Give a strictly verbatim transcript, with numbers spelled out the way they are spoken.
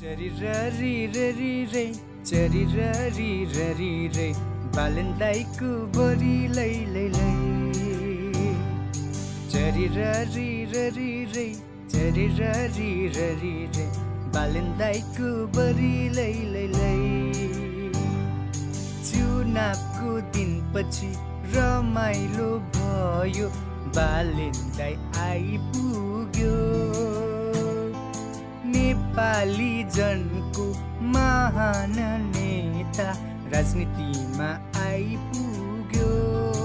चुनावको दिन पछि रमाइलो भयो बालिन्दै आइपुग्यो नेपाली जनको महान नेता राजनीतिमा आइपुग्यो।